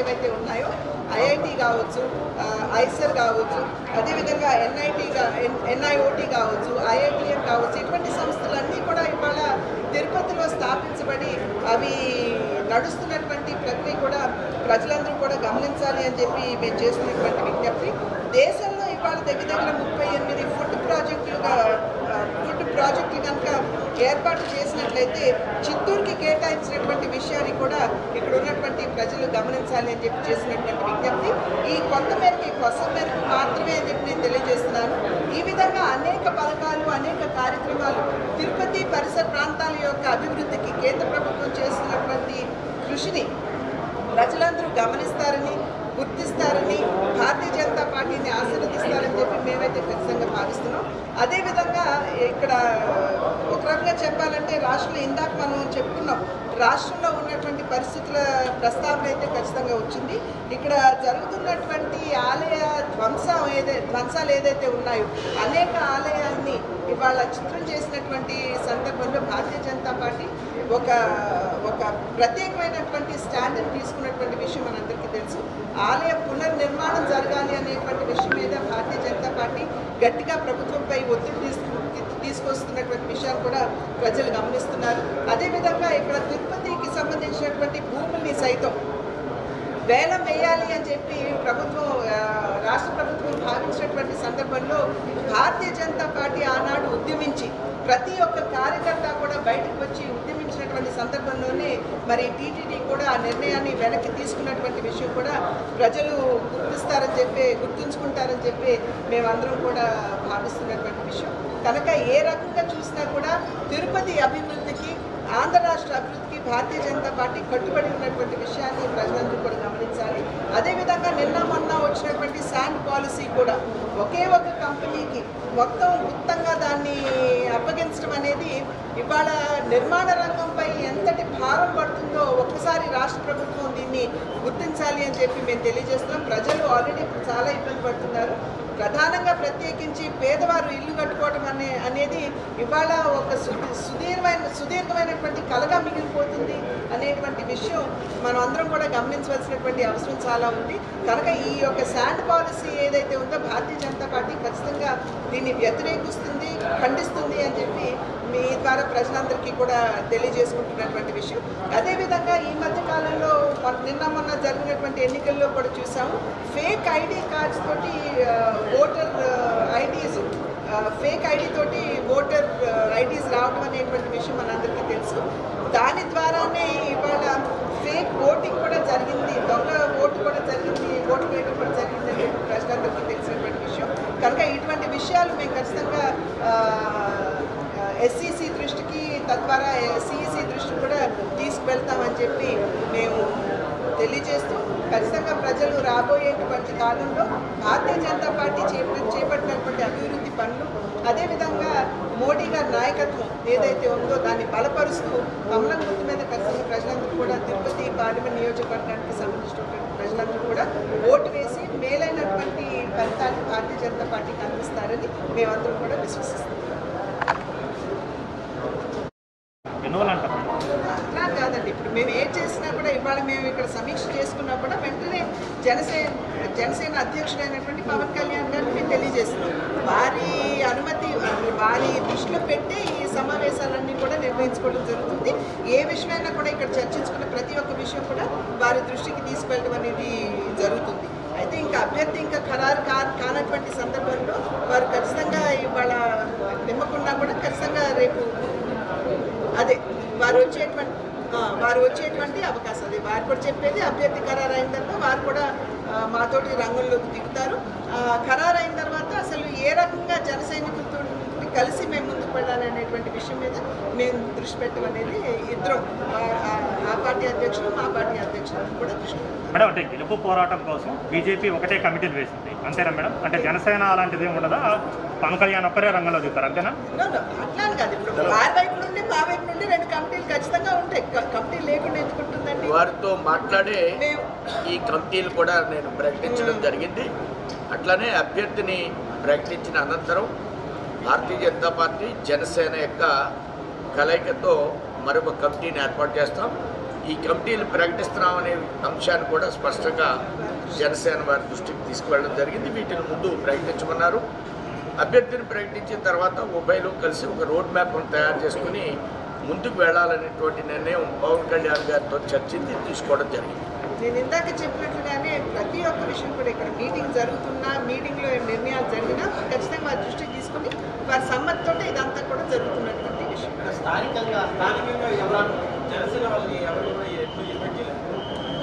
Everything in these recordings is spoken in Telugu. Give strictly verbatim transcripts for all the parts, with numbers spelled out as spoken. ఏవైతే ఉన్నాయో ఐఐటి కావచ్చు ఐసర్ కావచ్చు అదే విధంగా ఎన్ఐటి ఎన్ఐఓటి కావచ్చు ఐఐటిఎం కావచ్చు ఇటువంటి సంస్థలన్నీ కూడా ఇవాళ తిరుపతిలో స్థాపించబడి అవి నడుస్తున్నటువంటి ప్రక్రియ కూడా ప్రజలందరూ కూడా గమనించాలి అని చెప్పి మేము చేస్తున్నటువంటి విజ్ఞప్తి. దేశంలో ఇవాళ దగ్గర దగ్గర ముప్పై ఎనిమిది ఫుడ్ ప్రాజెక్టులుగా ఫుడ్ ప్రాజెక్టులు కనుక ఏర్పాటు చేసినట్లయితే చిత్తూరుకి కేటాయించినటువంటి విషయాన్ని కూడా ఇక్కడ ఉన్నటువంటి ప్రజలు గమనించాలి అని చెప్పి చేసినటువంటి విజ్ఞప్తి. ఈ కొంత మేరకు కొత్త మేరకు మాత్రమే అని చెప్పి నేను తెలియజేస్తున్నాను. ఈ విధంగా అనేక పథకాలు అనేక కార్యక్రమాలు తిరుపతి పరిసర ప్రాంతాల యొక్క అభివృద్ధికి కేంద్ర ప్రభుత్వం చేస్తున్నటువంటి కృషిని ప్రజలందరూ గమనిస్తారని గుర్తిస్తారని భారతీయ జనతా పార్టీని ఆశీర్వదిస్తారని చెప్పి మేమైతే ఖచ్చితంగా భావిస్తున్నాం. అదేవిధంగా ఇక్కడ ఒక రకంగా చెప్పాలంటే రాష్ట్రంలో ఇందాక మనం చెప్పుకున్నాం రాష్ట్రంలో ఉన్నటువంటి పరిస్థితుల ప్రస్తావన అయితే ఖచ్చితంగా వచ్చింది. ఇక్కడ జరుగుతున్నటువంటి ఆలయ ధ్వంసం ఏదై ధ్వంసాలు ఏదైతే ఉన్నాయో అనేక ఆలయాన్ని ఇవాళ చిత్రం చేసినటువంటి సందర్భంలో భారతీయ జనతా పార్టీ ఒక ఒక ప్రత్యేకమైనటువంటి స్టాండ్ని తీసుకున్నటువంటి విషయం మనందరికీ తెలుసు. ఆలయ పునర్నిర్మాణం జరగాలి అనేటువంటి విషయం మీద భారతీయ జనతా పార్టీ గట్టిగా ప్రభుత్వంపై ఒత్తిడి తీసుకు తీసుకొస్తున్నటువంటి విషయాలు కూడా ప్రజలు గమనిస్తున్నారు. అదేవిధంగా ఇక్కడ తిరుపతికి సంబంధించినటువంటి భూముల్ని సైతం వేలం వేయాలి అని చెప్పి ప్రభుత్వం రాష్ట్ర ప్రభుత్వం భావించినటువంటి సందర్భంలో భారతీయ జనతా పార్టీ ఆనాడు ఉద్యమించి ప్రతి ఒక్క కార్యకర్త కూడా బయటకు వచ్చి ఉద్యమించినటువంటి సందర్భంలోనే మరి టీటీడీ కూడా ఆ నిర్ణయాన్ని వెనక్కి తీసుకున్నటువంటి విషయం కూడా ప్రజలు గుర్తిస్తారని చెప్పి గుర్తుంచుకుంటారని చెప్పి మేమందరం కూడా భావిస్తున్నటువంటి విషయం. కనుక ఏ రకంగా చూసినా కూడా తిరుపతి అభివృద్ధికి ఆంధ్ర రాష్ట్ర అభివృద్ధికి భారతీయ జనతా పార్టీ కట్టుబడి ఉన్నటువంటి విషయాన్ని ప్రజలందరూ కూడా గమనించాలి. అదేవిధంగా నిన్న మొన్న వచ్చినటువంటి శాండ్ పాలసీ కూడా ఒకే ఒక కంపెనీకి మొత్తం గుప్తంగా దాన్ని అప్పగించడం అనేది ఇవాళ నిర్మాణ రంగంపై ఎంతటి భారం పడుతుందో ఒక్కసారి రాష్ట్ర ప్రభుత్వం దీన్ని గుర్తించాలి అని చెప్పి మేము తెలియజేస్తున్నాం. ప్రజలు ఆల్రెడీ ఇప్పుడు చాలా ఇబ్బంది పడుతున్నారు. ప్రధానంగా ప్రత్యేకించి పేదవారు ఇల్లు కట్టుకోవడం అనే అనేది ఇవాళ ఒక సుదీర్ఘమైన సుదీర్ఘమైనటువంటి కలగా మిగిలిపోతుంది అనేటువంటి విషయం మనం అందరం కూడా గమనించవలసినటువంటి అవసరం చాలా ఉంది. కనుక ఈ యొక్క శాండ్ పాలసీ ఏదైతే ఉందో భారతీయ జనతా పార్టీ ఖచ్చితంగా దీన్ని వ్యతిరేకిస్తుంది ఖండిస్తుంది అని చెప్పి మీ ద్వారా ప్రజలందరికీ కూడా తెలియజేసుకుంటున్నటువంటి విషయం. అదేవిధంగా ఈ మధ్య కాలంలో నిన్న మొన్న జరిగినటువంటి ఎన్నికల్లో కూడా చూసాము ఫేక్ ఐడి కార్డ్స్ తోటి ఓటర్ ఐడీస్ ఫేక్ ఐడి తోటి ఓటర్ ఐడీస్ రావడం అనేటువంటి విషయం మనందరికీ తెలుసు. దాని ద్వారానే ఇవాళ ఫేక్ ఓటింగ్ కూడా జరిగింది, దొంగ ఓటు కూడా జరిగింది, ఓటు వేయడం కూడా జరిగింది అని ప్రజలందరికీ తెలిసినటువంటి విషయం. కనుక ఇటువంటి విషయాలు మేము ఖచ్చితంగా ఎస్సీసీ దృష్టికి తద్వారా సిఈసీ దృష్టికి కూడా తీసుకువెళ్తామని చెప్పి మేము తెలియజేస్తూ ఖచ్చితంగా ప్రజలు రాబోయేటువంటి కాలంలో భారతీయ జనతా పార్టీ చేపట్టినటువంటి అభివృద్ధి పనులు అదేవిధంగా మోడీ గారి నాయకత్వం ఏదైతే ఉందో దాన్ని బలపరుస్తూ కమలం గుర్తు మీద ఖచ్చితంగా ప్రజలందరూ కూడా తిరుపతి పార్లమెంట్ నియోజకవర్గానికి సంబంధించినటువంటి ప్రజలందరూ కూడా ఓటు వేసి మేలైనటువంటి ఫలితాన్ని భారతీయ జనతా పార్టీకి అందిస్తారని మేమందరం కూడా విశ్వసిస్తాం. అట్లా కాదండి, ఇప్పుడు మేము ఏం చేసినా కూడా ఇవాళ మేము ఇక్కడ సమీక్ష చేసుకున్నా కూడా వెంటనే జనసేన జనసేన అధ్యక్షుడైనటువంటి పవన్ కళ్యాణ్ గారిని మేము తెలియజేస్తున్నాం. వారి అనుమతి వారి దృష్టిలో పెట్టి ఈ సమావేశాలన్నీ కూడా నిర్వహించుకోవడం జరుగుతుంది. ఏ విషయమైనా కూడా ఇక్కడ చర్చించుకున్న ప్రతి ఒక్క విషయం కూడా వారి దృష్టికి తీసుకెళ్ళడం అనేది జరుగుతుంది. అయితే ఇంకా అభ్యర్థి ఇంకా ఖరారు కా కానటువంటి సందర్భంలో వారు ఖచ్చితంగా ఇవాళ నిమ్మకుండా కూడా ఖచ్చితంగా రేపు అదే వారు వచ్చేటువంటి వారు వచ్చేటువంటి అవకాశం అదే వారు కూడా చెప్పేది అభ్యర్థి ఖరారు అయిన తర్వాత వారు కూడా మాతోటి రంగంలోకి దిగుతారు. ఖరారు అయిన తర్వాత అసలు ఏ రకంగా జన సైనికులతో కలిసి మేము ముందుకు వెళ్ళాలనేటువంటి విషయం మీద మేము దృష్టి పెట్టమనేది ఇద్దరం ఆ పార్టీ అధ్యక్షులు మా పార్టీ అధ్యక్షులు కూడా దృష్టి. మేడం, అంటే గెలుపు పోరాటం కోసం బీజేపీ ఒకటే కమిటీలు వేసింది అంతేనా మేడం? అంటే జనసేన అలాంటిది ఏమి ఉండదా? పవన్ కళ్యాణ్ ఒక్కరే రంగంలో దిగుతారు అంతేనా? అట్లానే కాదు, ఇప్పుడు వారి వైపు నుండి మా వైపు నుండి రెండు కమిటీలు ఖచ్చితంగా ఉంటాయి. కమిటీ లేకుండా ఎందుకుంటుందండి? వారితో మాట్లాడే ఈ కమిటీలు కూడా నేను ప్రకటించడం జరిగింది. అట్లానే అభ్యర్థిని ప్రకటించిన అనంతరం భారతీయ జనతా పార్టీ జనసేన యొక్క కలయికతో మరొక కమిటీని ఏర్పాటు చేస్తాం. ఈ कमीटीలు ప్రకటిస్తున్నామనే అంశాన్ని కూడా స్పష్టంగా జనసేన వారి దృష్టికి తీసుకెళ్లడం జరిగింది। వీటిని ముందు ప్రకటించుమన్నారు। అభ్యర్థిని ప్రకటించిన తర్వాత ఉభయలు కలిసి ఒక రోడ్ మ్యాప్ను తయారు చేసుకుని ముందుకు వెళ్ళాలనేటువంటి నిర్ణయం పవన్ కళ్యాణ్ గారితో చర్చించి తీసుకోవడం జరిగింది। నేను ఇందాక చెప్పినట్లుగానే ప్రతి ఒక్క విషయం కూడా ఇక్కడ మీటింగ్ జరుగుతున్నా మీటింగ్లో నిర్ణయాలు జరిగినా ఖచ్చితంగా దృష్టికి తీసుకుని వారి సమ్మతితో ఇదంతా కూడా జరుగుతున్నటువంటి విషయం। స్థానికంగా స్థానికంగా ఎలా జనసేన వాళ్ళు ఎవరు ఎప్పుడు చెప్పలేదు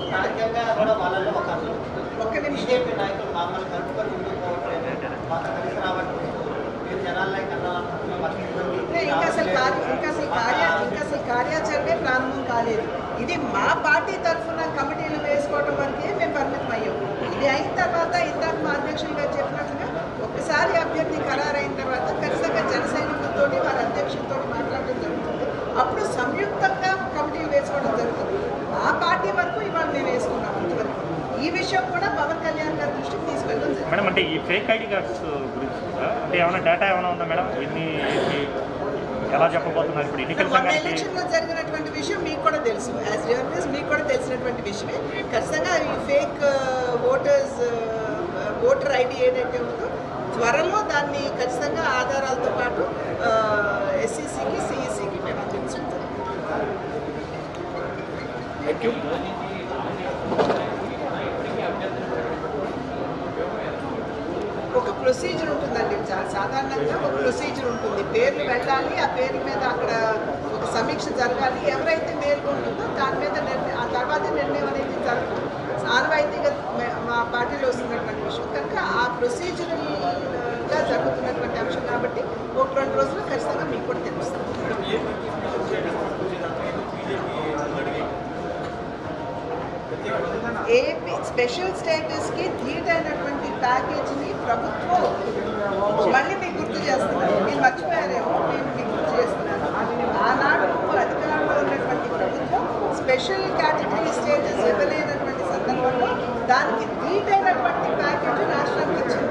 స్థానికంగా కూడా వాళ్ళలో ఒక ఒక బీజేపీ నాయకులు మమ్మల్ని కలుపుకొని ముందుకు పోవట్లేదు మాకు కలిసి రావట్లేదు మేము జనాలే కదాలి ఇంకా అసలు ఇంకా అసలు కార్య ఇంకా అసలు కార్యాచరణ ప్రారంభం కాలేదు। ఇది మా పార్టీ తరఫున కమిటీలు వేసుకోవడం వరకే మేము పరిమితం అయ్యాం। ఇది అయిన తర్వాత ఇందాక మా అధ్యక్షులు గారు చెప్పినట్లుగా ఒకసారి అభ్యర్థి ఖరారైన తర్వాత ఖచ్చితంగా జనసైనికులతో వారి అధ్యక్షులతో మాట్లాడడం జరుగుతుంది। అప్పుడు సంయుక్తంగా కమిటీలు వేసుకోవడం జరుగుతుంది। మా పార్టీ వరకు ఇవాళ మేము వేసుకున్నాం। ఇంతవరకు ఈ విషయం కూడా పవన్ కళ్యాణ్ గారి దృష్టికి తీసుకెళ్ళడం జరిగింది। మేడం అంటే ఈ ఫేక్ ఐడి కార్డ్స్ గురించి అంటే ఏమైనా డేటా ఏమైనా ఉందా మేడం? ఎన్ని ఎలా చెప్పబోతున్నారు? ఇప్పుడు ఎలక్షన్లో జరిగినటువంటి విషయం మీకు కూడా తెలుసు, యాజ్ రివర్నెస్ మీకు కూడా తెలిసినటువంటి విషయమే। ఖచ్చితంగా ఈ ఫేక్ ఓటర్స్ ఓటర్ ఐడి ఏదైతే ఉందో త్వరలో దాన్ని ఖచ్చితంగా ఆధారాలతో పాటు ఎస్సీసీకి సిఈసీకి మేము అందించుకుంటాం। ఒక ప్రొసీజర్ ఉంటుందండి, సాధారణంగా ఒక ప్రొసీజర్ ఉంటుంది। పేర్లు వెళ్ళాలి, ఆ పేర్ల మీద అక్కడ ఒక సమీక్ష జరగాలి। ఎవరైతే మేల్కొంటుందో దాని మీద నిర్ణయం, ఆ తర్వాత నిర్ణయం అనేది జరుగుతుంది। ఆనవాయితీగా మా పార్టీలో వస్తున్నటువంటి విషయం కనుక ఆ ప్రొసీజరల్గా జరుగుతున్నటువంటి అంశం కాబట్టి ఒక రెండు రోజులు ఖచ్చితంగా మీకు కూడా తెలుస్తుంది। ఏపీ స్పెషల్ స్టేటస్కి ధీట్ అయినటువంటి ప్యాకేజీని ప్రభుత్వం మళ్ళీ మీకు గుర్తు చేస్తున్నారు, మీరు మర్చిపోయారేమో, నేను మీకు గుర్తు చేస్తున్నాను। ఆనాడు అధికారంలో ఉన్నటువంటి ప్రభుత్వం స్పెషల్ కేటగిరీ స్టేటస్ ఇవ్వలేనటువంటి సందర్భంలో దానికి ధీట్ అయినటువంటి ప్యాకేజీ రాష్ట్రానికి ఇచ్చింది।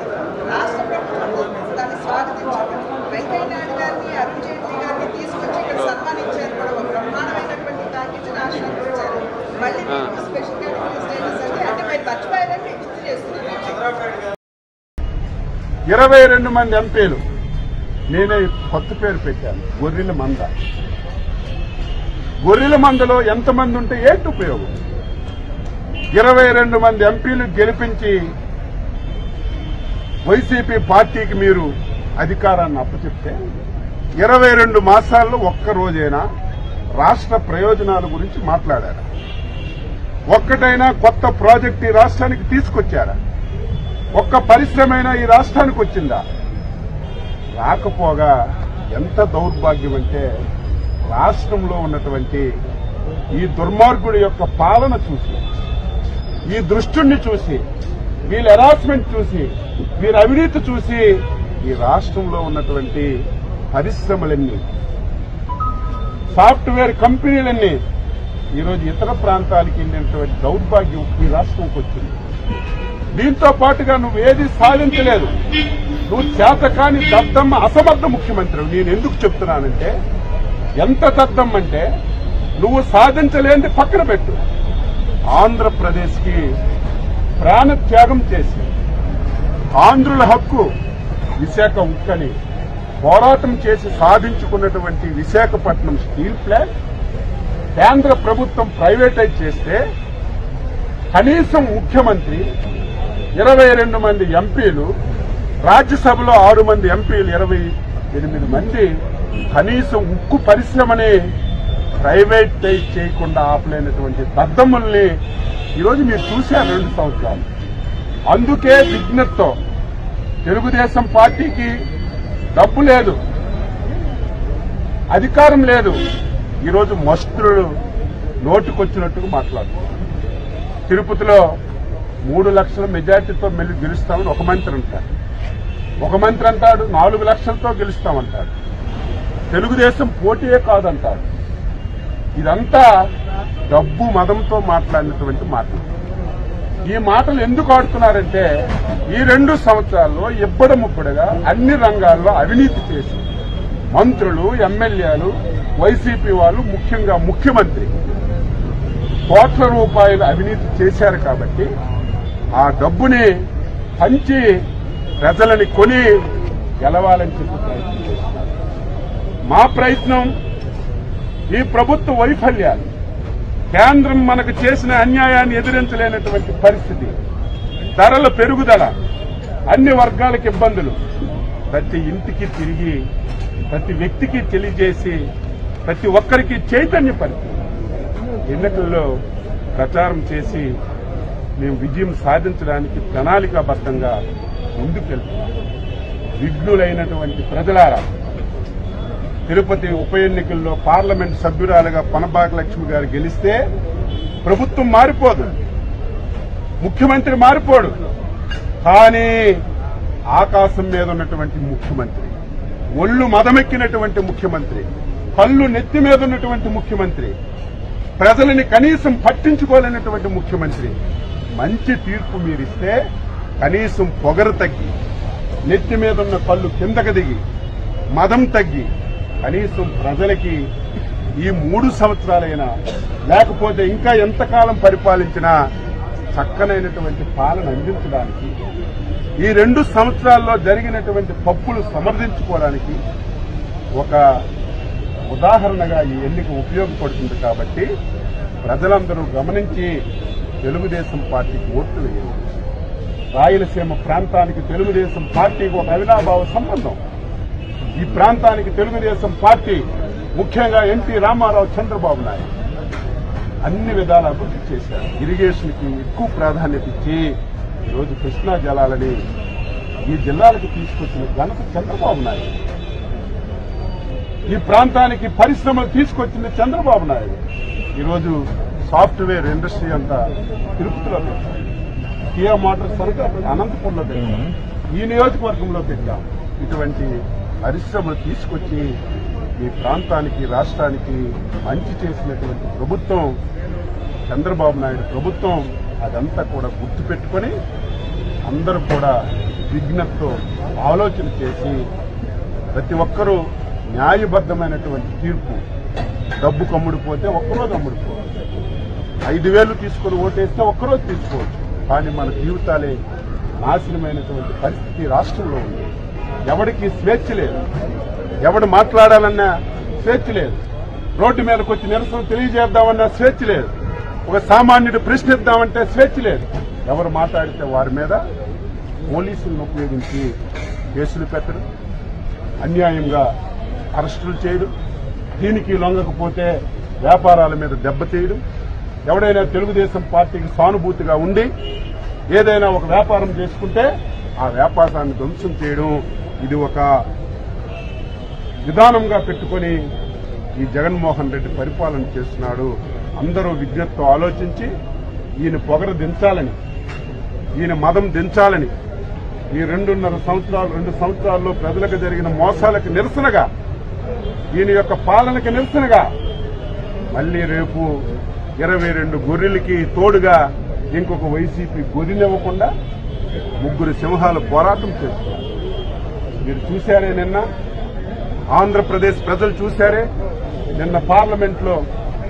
రాష్ట్ర ప్రభుత్వం దాన్ని స్వాగతించారు। వెంకయ్య నాయుడు గారిని, అరుణ్ జైట్లీ గారిని తీసుకొచ్చి ఇక్కడ సన్మానించారు కూడా। ఒక బ్రహ్మాండమైనటువంటి ప్యాకేజీ రాష్ట్రానికి ఇచ్చారు। మళ్ళీ స్పెషల్ కేటగిరీ స్టేటస్ అంటే అంటే మీరు మర్చిపోయారని మీకు గుర్తు చేస్తున్నారు। ఇరవై రెండు మంది ఎంపీలు నేనే కొత్త పేరు పెట్టాను, గొర్రెల మంద। గొర్రెల మందలో ఎంతమంది ఉంటే ఏంటి ఉపయోగం? ఇరవై రెండు మంది ఎంపీలు గెలిపించి వైసీపీ పార్టీకి మీరు అధికారాన్ని అప్పచెప్తే ఇరవై రెండు మాసాల్లో ఒక్కరోజైనా రాష్ట్ర ప్రయోజనాల గురించి మాట్లాడారా? ఒక్కటైనా కొత్త ప్రాజెక్టు ఈ రాష్ట్రానికి తీసుకొచ్చారా? ఒక్క పరిశ్రమైనా ఈ రాష్ట్రానికి వచ్చిందా? రాకపోగా ఎంత దౌర్భాగ్యం అంటే రాష్ట్రంలో ఉన్నటువంటి ఈ దుర్మార్గుడి యొక్క పాలన చూసి, ఈ దుష్టుణ్ణి చూసి, వీళ్ళ హెరాస్మెంట్ చూసి, వీళ్ళ అవినీతి చూసి ఈ రాష్ట్రంలో ఉన్నటువంటి పరిశ్రమలన్నీ, సాఫ్ట్వేర్ కంపెనీలన్నీ ఈరోజు ఇతర ప్రాంతాలకి వెళ్ళినటువంటి దౌర్భాగ్యం ఈ రాష్ట్రంకి వచ్చింది। దీంతో పాటుగా నువ్వేది సాధించలేదు, నువ్వు చేతకాని దద్దమ్మ అసమర్థ ముఖ్యమంత్రి। నేను ఎందుకు చెప్తున్నానంటే ఎంత దద్దమ్మంటే నువ్వు సాధించలేని పక్కన పెట్టు, ఆంధ్రప్రదేశ్కి ప్రాణత్యాగం చేసి ఆంధ్రుల హక్కు విశాఖ ఉక్కని పోరాటం చేసి సాధించుకున్నటువంటి విశాఖపట్నం స్టీల్ ప్లాంట్ కేంద్ర ప్రభుత్వం ప్రైవేటైజ్ చేస్తే కనీసం ముఖ్యమంత్రి, ఇరవై రెండు మంది ఎంపీలు, రాజ్యసభలో ఆరు మంది ఎంపీలు, ఇరవై ఎనిమిది మంది కనీసం ఉక్కు పరిశ్రమని ప్రైవేటైజ్ చేయకుండా ఆపలేనటువంటి దద్దమ్ముల్ని ఈరోజు మీరు చూశారు రెండు సంవత్సరాలు। అందుకే విజ్ఞతతో తెలుగుదేశం పార్టీకి డబ్బు లేదు, అధికారం లేదు, ఈరోజు మస్తులు నోటుకొచ్చినట్టుగా మాట్లాడుతున్నారు। తిరుపతిలో మూడు లక్షల మెజార్టీతో మళ్ళీ గెలుస్తామని ఒక మంత్రి అంటాడు, ఒక మంత్రి అంటాడు నాలుగు లక్షలతో గెలుస్తామంటాడు, తెలుగుదేశం పోటీయే కాదంటాడు। ఇదంతా డబ్బు మదంతో మాట్లాడినటువంటి మాటలు। ఈ మాటలు ఎందుకు ఆడుతున్నారంటే ఈ రెండు సంవత్సరాల్లో ఇబ్బడముబ్బడగా అన్ని రంగాల్లో అవినీతి చేసి మంత్రులు, ఎమ్మెల్యేలు, వైసీపీ వాళ్ళు, ముఖ్యంగా ముఖ్యమంత్రి కోట్ల రూపాయల అవినీతి చేశారు కాబట్టి ఆ డబ్బుని పంచి ప్రజలని కొని గెలవాలని చెప్పి ప్రయత్నం చేస్తున్నారు. మా ప్రయత్నం ఈ ప్రభుత్వ వైఫల్యాలు కేంద్రం మనకు చేసిన అన్యాయాన్ని ఎదిరించలేనటువంటి పరిస్థితి, ధరల పెరుగుదల, అన్ని వర్గాలకు ఇబ్బందులు ప్రతి ఇంటికి తిరిగి ప్రతి వ్యక్తికి తెలియజేసి ప్రతి ఒక్కరికి చైతన్యపరిచి ఎన్నికల్లో ప్రచారం చేసి మేము విజయం సాధించడానికి ప్రణాళికాబద్ధంగా ముందుకెళ్తున్నాం. విఘ్నులైనటువంటి ప్రజలారా, తిరుపతి ఉప ఎన్నికల్లో పార్లమెంట్ సభ్యురాలుగా పనబాక లక్ష్మి గారు గెలిస్తే ప్రభుత్వం మారిపోదు, ముఖ్యమంత్రి మారిపోడు, కానీ ఆకాశం మీద ఉన్నటువంటి ముఖ్యమంత్రి, ఒళ్ళు మదమెక్కినటువంటి ముఖ్యమంత్రి, కళ్ళు నెత్తి మీద ఉన్నటువంటి ముఖ్యమంత్రి, ప్రజలని కనీసం పట్టించుకోలేనటువంటి ముఖ్యమంత్రి మంచి తీర్పు మీరిస్తే కనీసం పొగరు తగ్గి, నెత్తి మీద ఉన్న కళ్ళు కిందకు దిగి, మదం తగ్గి కనీసం ప్రజలకి ఈ మూడు సంవత్సరాలైనా లేకపోతే ఇంకా ఎంతకాలం పరిపాలించినా చక్కనైనటువంటి పాలన అందించడానికి, ఈ రెండు సంవత్సరాల్లో జరిగినటువంటి తప్పులు సమర్థించుకోవడానికి ఒక ఉదాహరణగా ఈ ఎన్నిక ఉపయోగపడుతుంది. కాబట్టి ప్రజలందరూ గమనించి తెలుగుదేశం పార్టీకి ఓట్లు వేయాలి. రాయలసీమ ప్రాంతానికి తెలుగుదేశం పార్టీకి ఒక అవినాభావ సంబంధం. ఈ ప్రాంతానికి తెలుగుదేశం పార్టీ, ముఖ్యంగా ఎన్టీ రామారావు, చంద్రబాబు నాయుడు అన్ని విధాల అభివృద్ధి చేశారు. ఇరిగేషన్కి ఎక్కువ ప్రాధాన్యత ఇచ్చి ఈరోజు కృష్ణా జలాలని ఈ జిల్లాలకు తీసుకొచ్చిన ఘనత చంద్రబాబు నాయుడు. ఈ ప్రాంతానికి పరిశ్రమలు తీసుకొచ్చింది చంద్రబాబు నాయుడు. ఈరోజు సాఫ్ట్వేర్ ఇండస్ట్రీ అంతా తిరుపతిలో పెట్టాం, కియా మోటార్స్ అంతా అనంతపురంలో పెట్టాం, ఈ నియోజకవర్గంలో పెట్టాం. ఇటువంటి పరిశ్రమలు తీసుకొచ్చి ఈ ప్రాంతానికి రాష్ట్రానికి మంచి చేసినటువంటి ప్రభుత్వం చంద్రబాబు నాయుడు ప్రభుత్వం. అదంతా కూడా గుర్తుపెట్టుకుని అందరూ కూడా విజ్ఞతతో ఆలోచన చేసి ప్రతి ఒక్కరూ న్యాయబద్దమైనటువంటి తీర్పు. డబ్బు కమ్ముడిపోతే ఒక్కరోజు అమ్ముడిపోవచ్చు, ఐదు వేలు తీసుకుని ఓటేస్తే ఒక్కరోజు తీసుకోవచ్చు, కానీ మన జీవితాలే నాశనమైనటువంటి పరిస్థితి రాష్ట్రంలో ఉంది. ఎవరికి స్వేచ్ఛ లేదు, ఎవడు మాట్లాడాలన్నా స్వేచ్ఛ లేదు, రోడ్డు మీదకి వచ్చి నిరసన తెలియజేద్దామన్నా స్వేచ్ఛ లేదు, ఒక సామాన్యుడు ప్రశ్నిద్దామంటే స్వేచ్ఛ లేదు. ఎవరు మాట్లాడితే వారి మీద పోలీసులను ఉపయోగించి కేసులు పెట్టడం, అన్యాయంగా అరెస్టులు చేయడం, దీనికి లొంగకపోతే వ్యాపారాల మీద దెబ్బతీయడం. ఎవడైనా తెలుగుదేశం పార్టీకి సానుభూతిగా ఉండి ఏదైనా ఒక వ్యాపారం చేసుకుంటే ఆ వ్యాపారాన్ని ధ్వంసం చేయడం, ఇది ఒక విధానంగా పెట్టుకుని ఈ జగన్మోహన్ రెడ్డి పరిపాలన చేస్తున్నాడు. అందరూ విజ్ఞతతో ఆలోచించి ఈయన పొగరు దించాలని, ఈయన మదం దించాలని, ఈ రెండున్నర సంవత్సరాలు రెండు సంవత్సరాల్లో ప్రజలకు జరిగిన మోసాలకు నిరసనగా, ఈయన యొక్క పాలనకు నిరసనగా మళ్లీ రేపు ఇరవై రెండు గొర్రెలకి తోడుగా ఇంకొక వైసీపీ గొర్రెనివ్వకుండా ముగ్గురు సింహాలు పోరాటం చేస్తున్నారు. మీరు చూశారే, నిన్న ఆంధ్రప్రదేశ్ ప్రజలు చూశారే, నిన్న పార్లమెంట్లో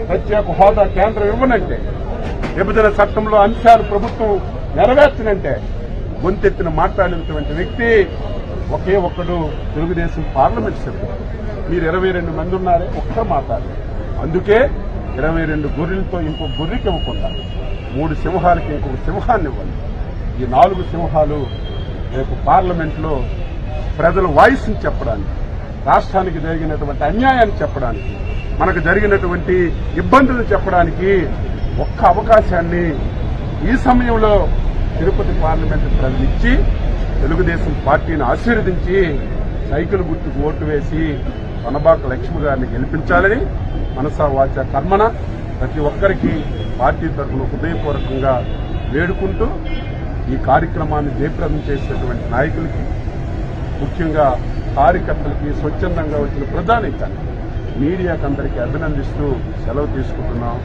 ప్రత్యేక హోదా కేంద్రం ఇవ్వనంటే, విభజన చట్టంలో అంశాలు ప్రభుత్వం నెరవేర్చనంటే గొంతెత్తిన మాట్లాడినటువంటి వ్యక్తి ఒకే ఒక్కడు తెలుగుదేశం పార్లమెంట్ సభ్యుడు. మీరు ఇరవై రెండు మంది ఉన్నారే, ఒక్క మాట్లాడారు. అందుకే ఇరవై రెండు గొర్రెలతో ఇంకో గొర్రెకి ఇవ్వకుండా మూడు సింహాలకి ఇంకొక సింహాన్ని ఇవ్వండి. ఈ నాలుగు సింహాలు రేపు పార్లమెంట్లో ప్రజల వాయిస్ని చెప్పడానికి, రాష్ట్రానికి జరిగినటువంటి అన్యాయాన్ని చెప్పడానికి, మనకు జరిగినటువంటి ఇబ్బందులు చెప్పడానికి ఒక్క అవకాశాన్ని ఈ సమయంలో తిరుపతి పార్లమెంటు ప్రజలిచ్చి తెలుగుదేశం పార్టీని ఆశీర్వదించి సైకిల్ గుర్తుకు ఓటు వేసి పనబాక లక్ష్మి గారిని గెలిపించాలని మనసా వాచ కర్మణ ప్రతి ఒక్కరికి పార్టీ తరఫున హృదయపూర్వకంగా వేడుకుంటూ ఈ కార్యక్రమాన్ని జయప్రదం చేసినటువంటి నాయకులకి, ముఖ్యంగా కార్యకర్తలకి, స్వచ్ఛందంగా వచ్చిన ప్రధానికాన్ని, మీడియాకు అందరికీ అభినందిస్తూ సెలవు తీసుకుంటున్నాం.